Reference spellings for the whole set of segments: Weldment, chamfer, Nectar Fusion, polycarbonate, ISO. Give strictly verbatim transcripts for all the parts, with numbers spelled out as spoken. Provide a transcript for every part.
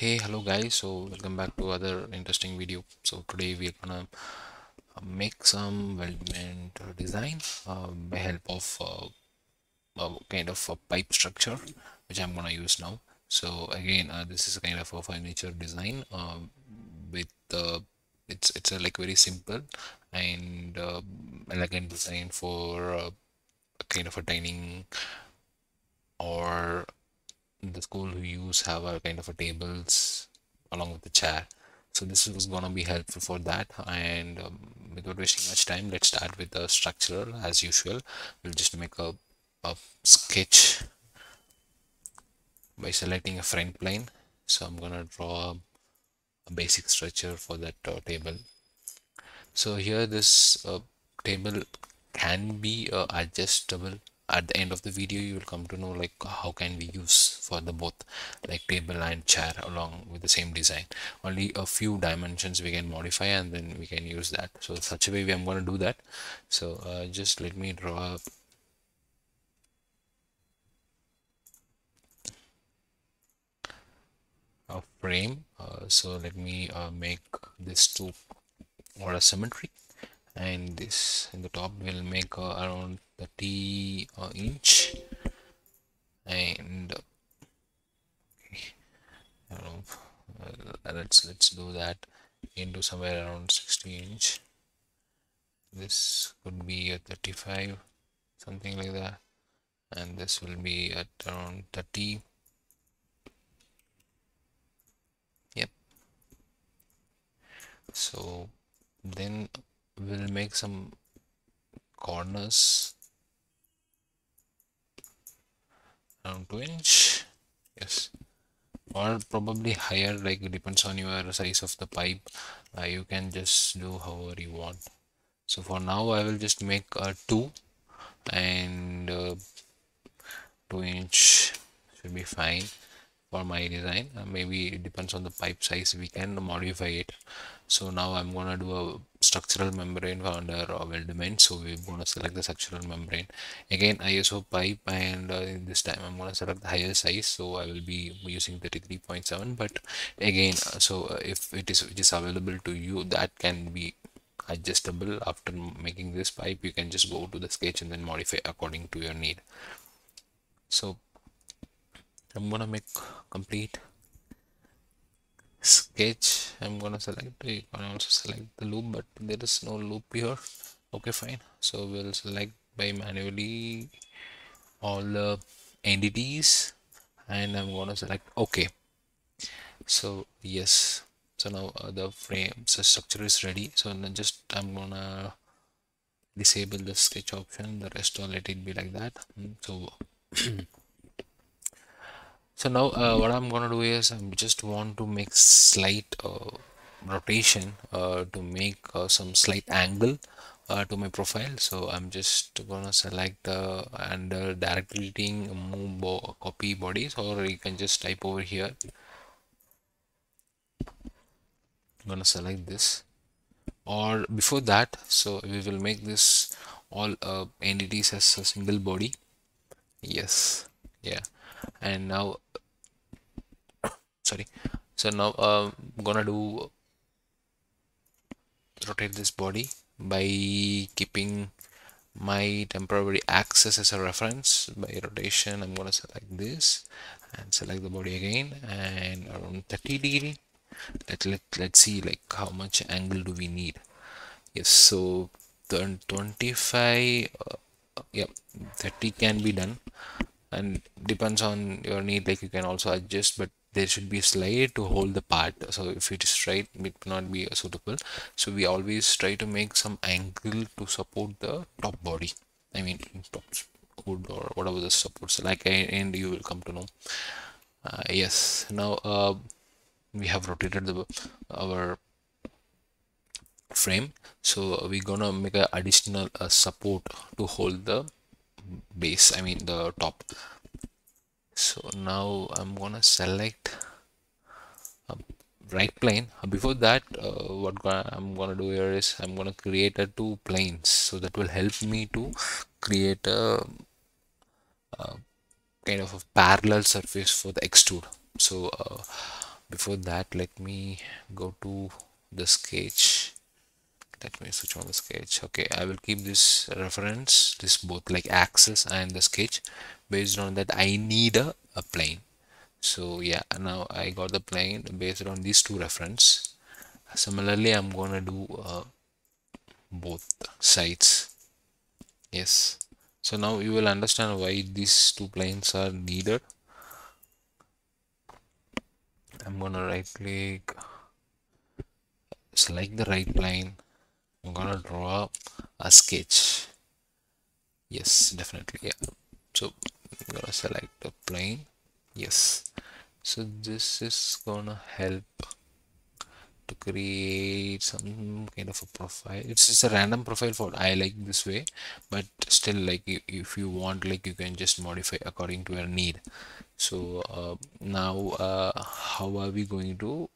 Hey, hello guys, so welcome back to other interesting video. So today we're gonna make some weldment design uh, by help of uh, a kind of a pipe structure which I'm gonna use now. So again, uh, this is kind of a furniture design uh, with uh, it's it's a like very simple and uh, elegant design for uh, a kind of a dining, or the school who use have a kind of a tables along with the chair. So this was gonna be helpful for that. And um, without wasting much time, let's start with the structural as usual. We'll just make a, a sketch by selecting a front plane. So I'm gonna draw a basic structure for that uh, table. So here this uh, table can be uh, adjustable. At the end of the video you will come to know like how can we use for the both like table and chair along with the same design. Only a few dimensions we can modify and then we can use that. So such a way I'm going to do that. So uh, just let me draw up a frame. Uh, so let me uh, make this two more asymmetric, and this in the top will make uh, around thirty uh, inch, and okay, I don't know, uh, let's let's do that into somewhere around sixty inch. This could be at thirty-five, something like that, and this will be at around thirty. Yep. So then we'll make some corners around two inch, yes, or probably higher, like it depends on your size of the pipe. Uh, you can just do however you want. So for now I will just make a two, and uh, two inch should be fine for my design. Uh, maybe it depends on the pipe size, we can modify it. So now I'm gonna do a structural membrane under uh, weldment. So we're gonna select the structural membrane again, I S O pipe, and uh, this time I'm gonna select the higher size. So I will be using thirty-three point seven, but again, so uh, if it is it is available to you, that can be adjustable. After making this pipe, you can just go to the sketch and then modify according to your need. So I'm gonna make complete sketch. I'm gonna select, you can also select the loop, but there is no loop here. Okay, fine. So we'll select by manually all the entities, and I'm gonna select okay. So yes, so now uh, the frame, so structure is ready. So now just I'm gonna disable the sketch option, the rest all let it be like that. So So now uh, what I'm gonna do is I just want to make slight uh, rotation uh, to make uh, some slight angle uh, to my profile. So I'm just gonna select uh, under direct editing, move bo copy bodies, or you can just type over here. I'm gonna select this, or before that, so we will make this all uh, entities as a single body. Yes, yeah. And now sorry so now uh, I'm gonna do rotate this body by keeping my temporary axis as a reference. By rotation I'm gonna select this and select the body again, and around thirty degree. Let, let, let's see like how much angle do we need. Yes, so twenty-five, uh, yeah, thirty can be done, and depends on your need, like you can also adjust, but there should be a slide to hold the part. So if it is straight, it may not be suitable. So we always try to make some angle to support the top body, I mean top hood or whatever the supports, like, and you will come to know. Uh, yes, now uh, we have rotated the our frame, so we're gonna make an additional uh, support to hold the base, I mean the top. So now I'm gonna select a right plane. Before that, uh, what I'm gonna do here is I'm gonna create a two planes, so that will help me to create a, a kind of a parallel surface for the extrude. So uh, Before that, let me go to the sketch. Let me switch on the sketch. Okay, I will keep this reference, this both like axis and the sketch. Based on that, I need a, a plane. So yeah, now I got the plane based on these two reference. Similarly, I'm gonna do uh, both sides. Yes. So now you will understand why these two planes are needed. I'm gonna right click, select the right plane. I'm gonna draw a sketch. Yes, definitely. Yeah. So I'm gonna select the plane. Yes. So this is gonna help to create some kind of a profile. It's just a random profile for I like this way, but still, like if you want, like you can just modify according to your need. So uh, now uh, how are we going to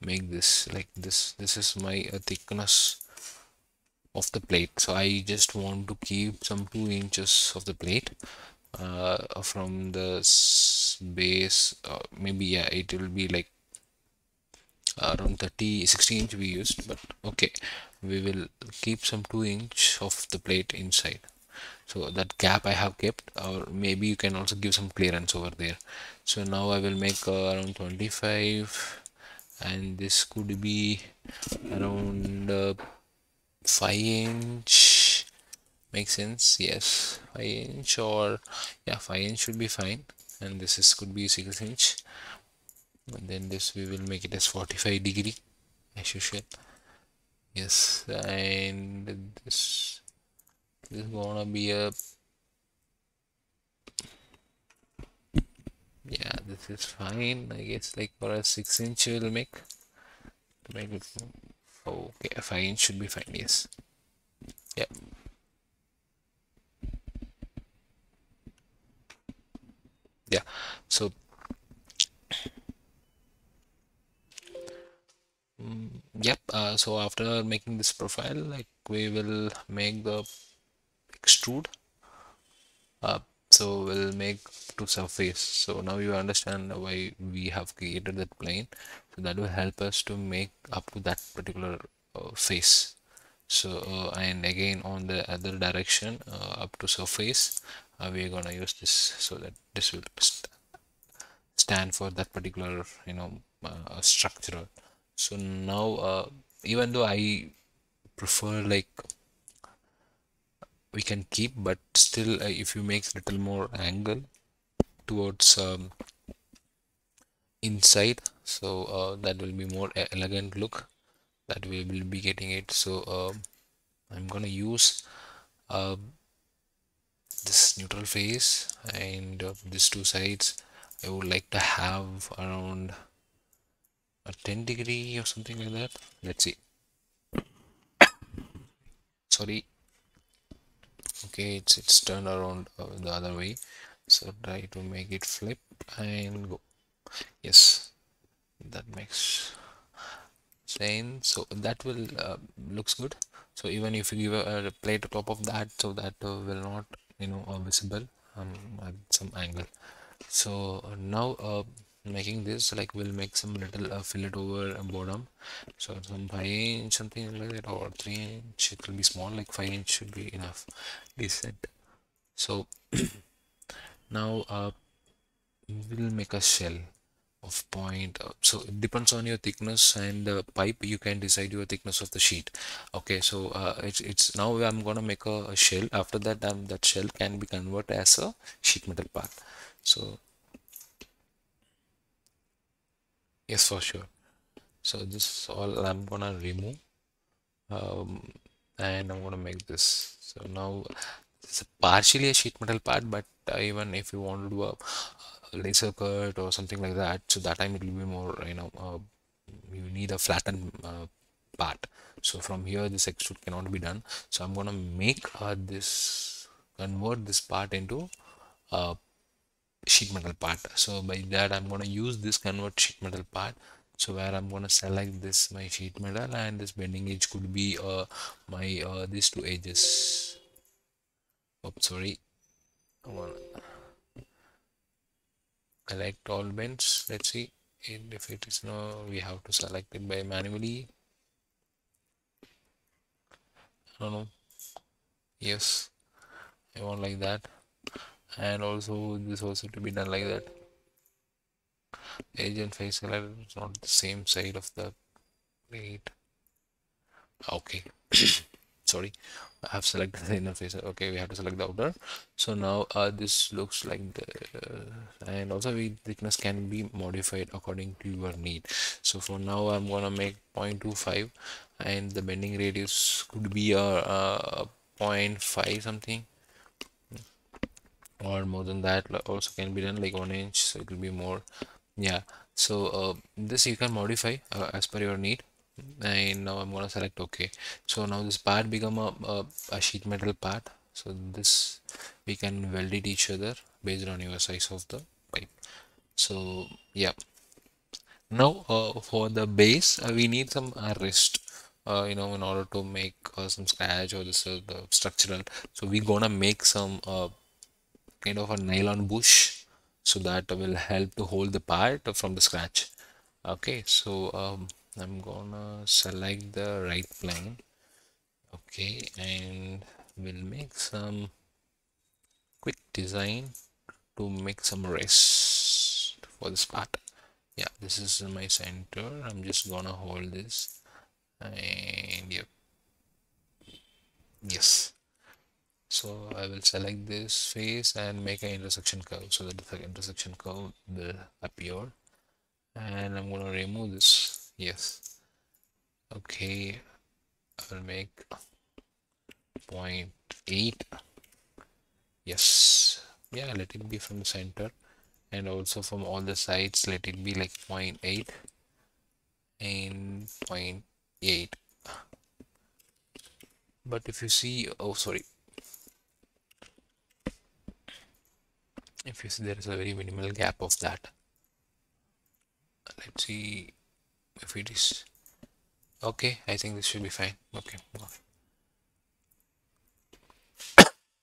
make this? Like this this is my uh, thickness of the plate. So I just want to keep some two inches of the plate uh, from the base. Uh, maybe yeah, it will be like around thirty sixty inch we used, but okay, we will keep some two inch of the plate inside. So that gap I have kept, or maybe you can also give some clearance over there. So now I will make uh, around twenty-five, and this could be around uh, five inch. Makes sense. Yes, five inch, or yeah, five inch should be fine. And this is could be six inch. And then this we will make it as forty-five degree as usual. Yes, and this, this is gonna be a, yeah, this is fine, I guess. Like for a six inch we will make, make it, okay, a five inch should be fine. Yes, yeah. Yeah, so yep, uh, so after making this profile, like we will make the extrude. Uh, so we'll make to surface. So now you understand why we have created that plane. So that will help us to make up to that particular uh, face. So uh, and again on the other direction, uh, up to surface, uh, we're gonna use this, so that this will st stand for that particular, you know, uh, structural. So now uh, even though I prefer like we can keep, but still uh, if you make little more angle towards um, inside, so uh, that will be more elegant look that we will be getting it. So uh, I'm gonna use uh, this neutral face, and uh, these two sides I would like to have around a ten degree or something like that. Let's see. Sorry. Okay, it's it's turned around uh, the other way. So try to make it flip and go. Yes, that makes sense. So that will uh, looks good. So even if you give a, a plate on top of that, so that uh, will not, you know, uh, visible um, at some angle. So uh, now. Uh, making this, like we'll make some little uh, fillet over bottom, so some five inch something like that, or three inch. It will be small, like five inch should be enough, decent. So now uh, we'll make a shell of point. So it depends on your thickness and the uh, pipe, you can decide your thickness of the sheet. Okay, so uh, it's, it's now I'm gonna make a, a shell. After that, um, that shell can be converted as a sheet metal part. So yes, for sure. So this all I'm gonna remove, um, and I'm gonna make this. So now it's partially a sheet metal part, but uh, even if you want to do a laser cut or something like that, so that time it will be more, you know, uh, you need a flattened uh, part. So from here this extrude cannot be done. So I'm gonna make uh, this, convert this part into uh, sheet metal part. So by that I'm going to use this convert sheet metal part. So where I'm going to select this my sheet metal, and this bending edge could be uh, my uh, these two edges. Oops, sorry. I'm gonna select all bends. Let's see. it. If it is no, we have to select it by manually. I don't know. Yes, I want like that. And also this also to be done like that. Agent face color is not the same side of the plate. Okay. Sorry, I have selected the inner face. Okay, we have to select the outer. So now uh, this looks like the uh, and also the thickness can be modified according to your need. So for now I'm gonna make zero point two five, and the bending radius could be a uh, zero point five something or more than that. Also can be done like one inch, so it will be more. Yeah, so uh, this you can modify uh, as per your need. And now I'm gonna select OK. So now this part become a, a, a sheet metal part. So this we can weld it each other based on your size of the pipe. So yeah, now uh, for the base uh, we need some uh, rest uh, you know, in order to make uh, some scratch or this uh, the structural. So we're gonna make some uh, kind of a nylon bush, so that will help to hold the part from the scratch. Okay, so um, I'm gonna select the right plane. Okay, and we'll make some quick design to make some rest for this part. Yeah, this is my center. I'm just gonna hold this and yep. Yes, so I will select this face and make an intersection curve, so that the intersection curve will appear. And I'm gonna remove this. Yes, okay, I will make zero point eight. Yes, yeah, let it be from the center, and also from all the sides let it be like zero point eight and zero point eight. But if you see, oh sorry, if you see there is a very minimal gap of that. Let's see if it is okay. I think this should be fine. Okay,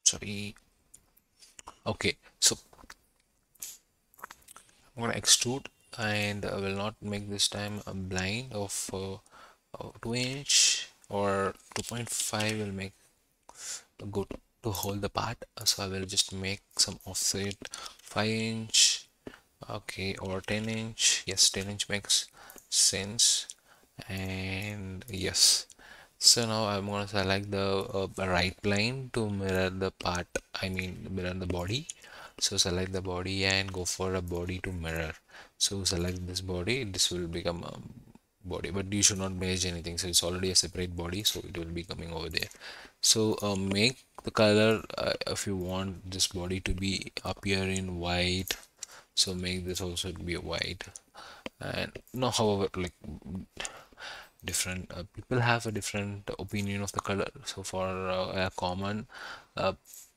sorry. Okay, so I'm gonna extrude, and I will not make this time a blind of uh, two inch or two point five will make good to hold the part. So I will just make some offset five inch, okay, or ten inch. Yes, ten inch makes sense. And yes, so now I'm gonna select the uh, right plane to mirror the part, I mean mirror the body. So select the body and go for a body to mirror. So select this body, this will become a body, but you should not merge anything, so it's already a separate body, so it will be coming over there. So uh, make the color uh, if you want this body to be appear in white, so make this also to be white. And no, however, like different uh, people have a different opinion of the color. So for uh, a common uh,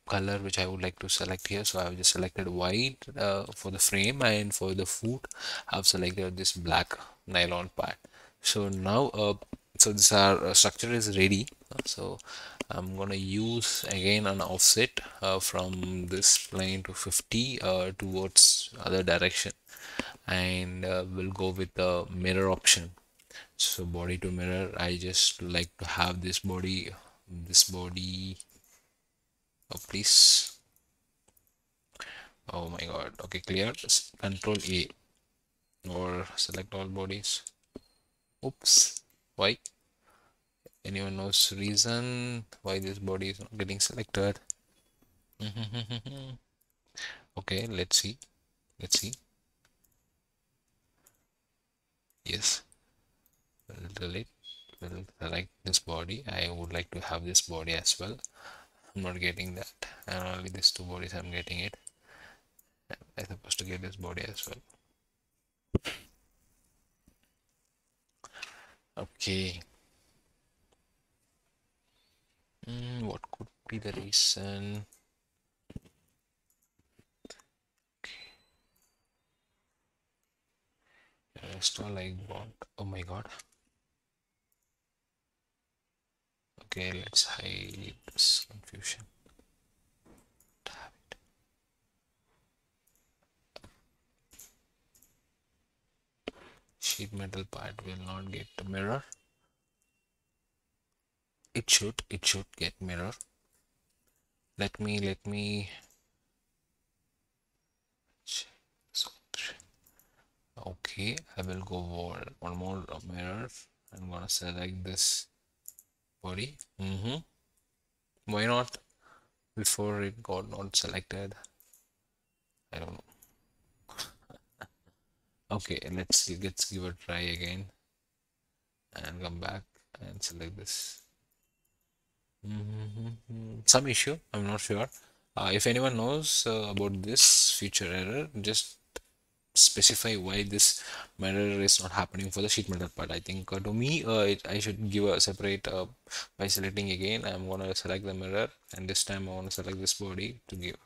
color which I would like to select here, so I have just selected white uh, for the frame, and for the foot I've selected this black nylon part. So now uh, so this our uh, structure is ready. So I'm gonna use again an offset uh, from this plane to fifty uh, towards other direction, and uh, we'll go with the mirror option. So body to mirror, I just like to have this body, this body oh please, oh my god. Okay, clear, control A or select all bodies. Oops, why? Anyone knows reason why this body is not getting selected? Okay, let's see, let's see. Yes, we'll delete, we'll select this body. I would like to have this body as well. I'm not getting that, and only these two bodies I'm getting it. I'm supposed to get this body as well. Okay, mm, what could be the reason? Restore like bond. Oh my god. Okay, let's hide this confusion. Damn it. sheet metal part will not get the mirror. It should, it should get mirror. Let me, let me. Okay, I will go wall. One more mirror. I'm gonna select this body. Mm-hmm. Why not? Before it got not selected. I don't know. Okay, let's let's give it a try again. And come back and select this. Mm-hmm. Some issue, I'm not sure. Uh, if anyone knows uh, about this feature error, just specify why this mirror is not happening for the sheet metal part. I think uh, to me uh, it, I should give a separate uh, by selecting again. I'm gonna select the mirror and this time I want to select this body to give.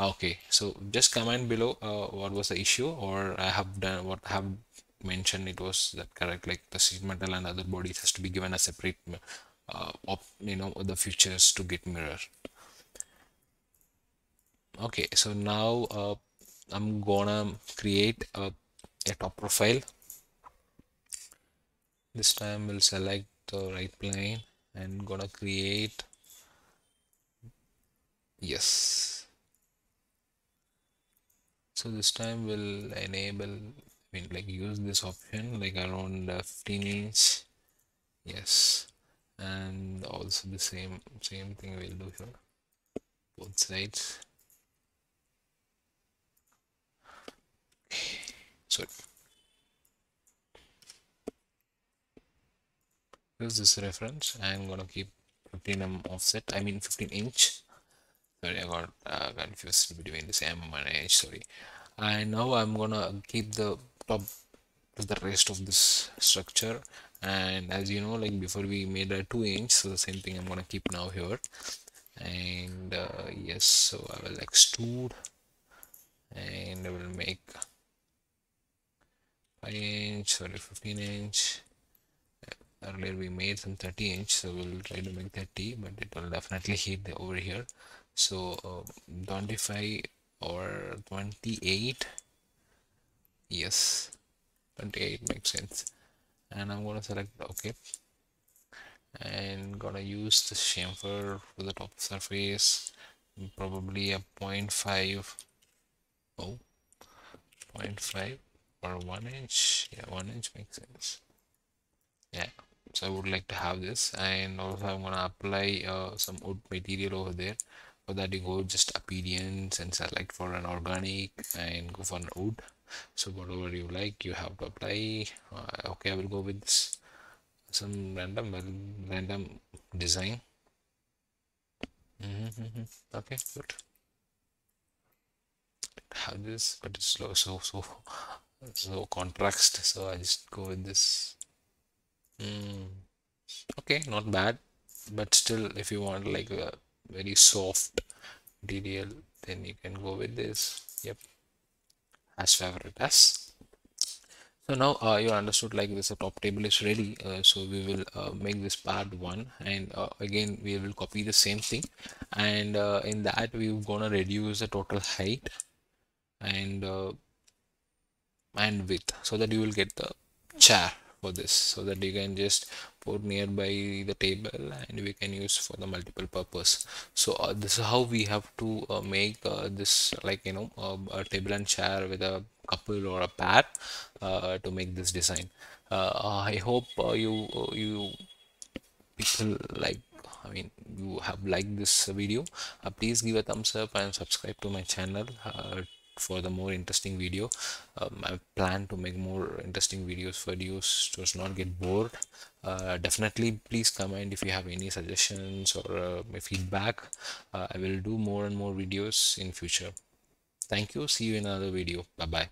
Okay, so just comment below uh, what was the issue, or I have done what I have mentioned it was that correct, like the sheet metal and other bodies has to be given a separate uh, op, you know, the features to get mirror. Okay, so now uh, I'm gonna create a, a top profile. This time we'll select the right plane and gonna create, yes, so this time we'll enable, I mean like use this option like around fifteen inch, yes, and also the same same thing we'll do here, both sides. Sorry, use this reference. I'm gonna keep fifteen millimeter offset. I mean fifteen inch. Sorry, I got uh, confused between the same and inch. Sorry. And now I'm gonna keep the top to the rest of this structure. And as you know, like before we made a two inch, so the same thing I'm gonna keep now here. And uh, yes, so I will extrude, and I will make five inch, sorry, fifteen inch. Earlier we made some thirty inch, so we'll try to make thirty, but it will definitely hit the over here. So uh, twenty-five or twenty-eight, yes, twenty-eight makes sense. And I'm gonna select okay, and gonna use the chamfer for the top surface, probably a zero point five. Oh, zero point five. Or one inch, yeah, one inch makes sense. Yeah, so I would like to have this, and also I'm gonna apply uh, some wood material over there. For that, you go just appearance and select for an organic and go for an wood. So whatever you like, you have to apply. Uh, okay, I will go with this. Some random, random design. Mm-hmm. Okay, good. Have this, but it's slow, so so. So contrast, so I just go with this. Mm. Okay, not bad, but still if you want like a very soft material, then you can go with this. Yep, as favorite as. So now uh, you understood like this, the top table is ready. Uh, so we will uh, make this part one, and uh, again we will copy the same thing, and uh, in that we're gonna reduce the total height and uh, and width, so that you will get the chair for this, so that you can just put nearby the table and we can use for the multiple purpose. So uh, this is how we have to uh, make uh, this, like you know, uh, a table and chair with a couple or a pair uh, to make this design. uh, I hope uh, you uh, you people like, I mean you have liked this video. Uh, please give a thumbs up and subscribe to my channel uh, for the more interesting video. um, I plan to make more interesting videos for you, so as not get bored. Uh, definitely please comment if you have any suggestions or uh, feedback. uh, I will do more and more videos in future. Thank you, see you in another video. Bye bye.